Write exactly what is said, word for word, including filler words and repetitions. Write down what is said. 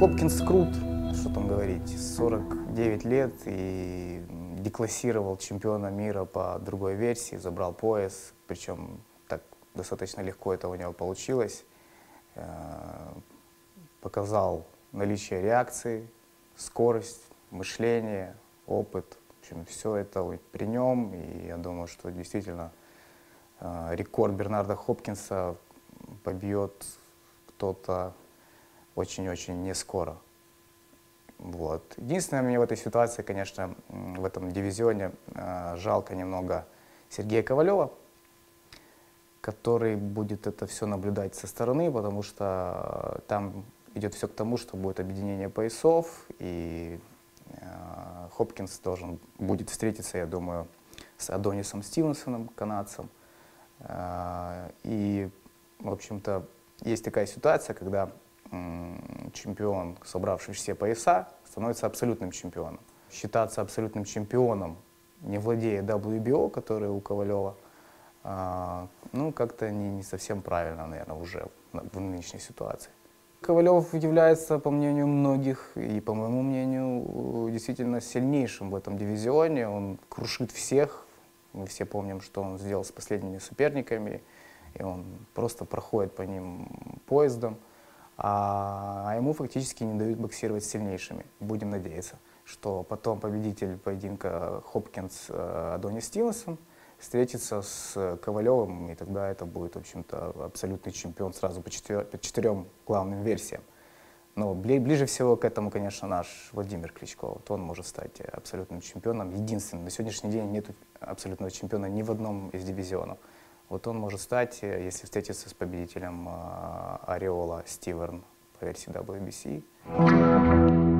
Хопкинс крут, что там говорить, сорок девять лет и деклассировал чемпиона мира по другой версии, забрал пояс, причем так достаточно легко это у него получилось. Показал наличие реакции, скорость, мышление, опыт. В общем, все это при нем, и я думаю, что действительно рекорд Бернарда Хопкинса побьет кто-то очень-очень не скоро. Вот. Единственное, мне в этой ситуации, конечно, в этом дивизионе жалко немного Сергея Ковалева, который будет это все наблюдать со стороны, потому что там идет все к тому, что будет объединение поясов, и э, Хопкинс должен будет встретиться, я думаю, с Адонисом Стивенсоном, канадцем. Э, и, в общем-то, есть такая ситуация, когда э, чемпион, собравший все пояса, становится абсолютным чемпионом. Считаться абсолютным чемпионом, не владея дабл ю би о, который у Ковалева, А, ну, как-то не, не совсем правильно, наверное, уже в нынешней ситуации. Ковалев является, по мнению многих, и по моему мнению, действительно сильнейшим в этом дивизионе. Он крушит всех. Мы все помним, что он сделал с последними соперниками, и он просто проходит по ним поездом, а, а ему фактически не дают боксировать с сильнейшими. Будем надеяться, что потом победитель поединка Хопкинс Адонис Стивенсон встретиться с Ковалевым, и тогда это будет, в общем-то, абсолютный чемпион сразу по, четвер... по четырем главным версиям. Но бли... ближе всего к этому, конечно, наш Владимир Кличко. Вот он может стать абсолютным чемпионом, единственным. На сегодняшний день нет абсолютного чемпиона ни в одном из дивизионов. Вот он может стать, если встретиться с победителем Ореола Стиверн по версии дабл ю би си.